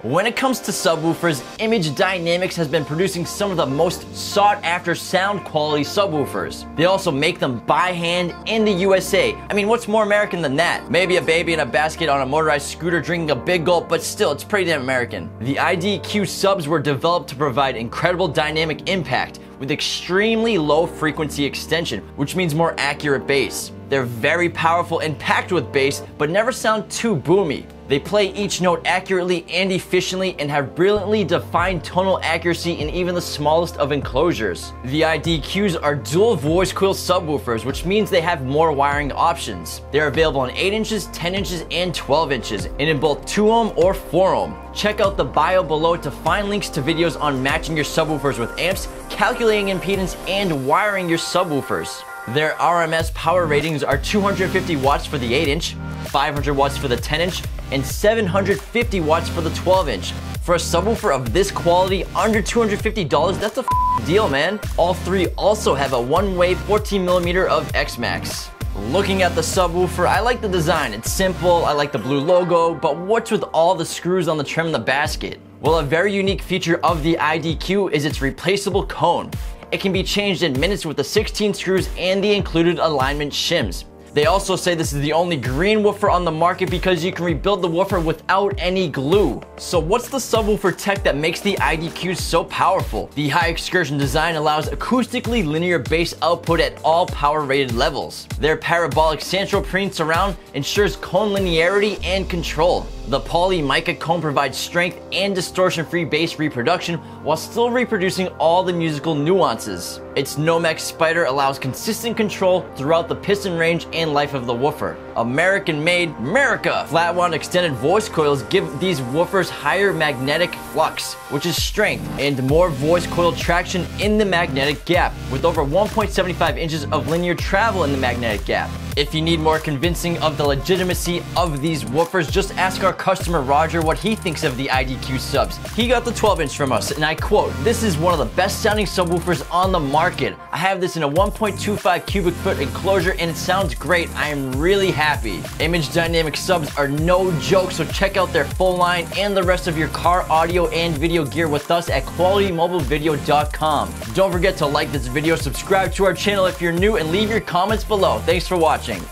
When it comes to subwoofers, Image Dynamics has been producing some of the most sought-after sound quality subwoofers. They also make them by hand in the USA. I mean, what's more American than that? Maybe a baby in a basket on a motorized scooter drinking a big gulp, but still, it's pretty damn American. The IDQ subs were developed to provide incredible dynamic impact with extremely low frequency extension, which means more accurate bass. They're very powerful and packed with bass, but never sound too boomy. They play each note accurately and efficiently and have brilliantly defined tonal accuracy in even the smallest of enclosures. The IDQs are dual voice coil subwoofers, which means they have more wiring options. They're available in 8 inches, 10 inches, and 12 inches, and in both 2 ohm or 4 ohm. Check out the bio below to find links to videos on matching your subwoofers with amps, calculating impedance, and wiring your subwoofers. Their RMS power ratings are 250 watts for the 8 inch, 500 watts for the 10 inch, and 750 watts for the 12 inch. For a subwoofer of this quality under $250, that's a f***ing deal, man. All three also have a one-way 14mm of X-Max. Looking at the subwoofer, I like the design. It's simple, I like the blue logo, but what's with all the screws on the trim in the basket? Well, a very unique feature of the IDQ is its replaceable cone. It can be changed in minutes with the 16 screws and the included alignment shims. They also say this is the only green woofer on the market because you can rebuild the woofer without any glue. So what's the subwoofer tech that makes the IDQ so powerful? The high excursion design allows acoustically linear bass output at all power rated levels. Their parabolic santroprene surround ensures cone linearity and control. The poly mica cone provides strength and distortion-free bass reproduction while still reproducing all the musical nuances. Its Nomex spider allows consistent control throughout the piston range and life of the woofer. American-made, America! Flat wound extended voice coils give these woofers higher magnetic flux, which is strength, and more voice coil traction in the magnetic gap, with over 1.75 inches of linear travel in the magnetic gap. If you need more convincing of the legitimacy of these woofers, just ask our customer Roger what he thinks of the IDQ subs. He got the 12 inch from us, and I quote, "This is one of the best sounding subwoofers on the market. I have this in a 1.25 cubic foot enclosure and it sounds great. I am really happy." Image Dynamics subs are no joke, so check out their full line and the rest of your car audio and video gear with us at QualityMobileVideo.com. Don't forget to like this video, subscribe to our channel if you're new, and leave your comments below. Thanks for watching.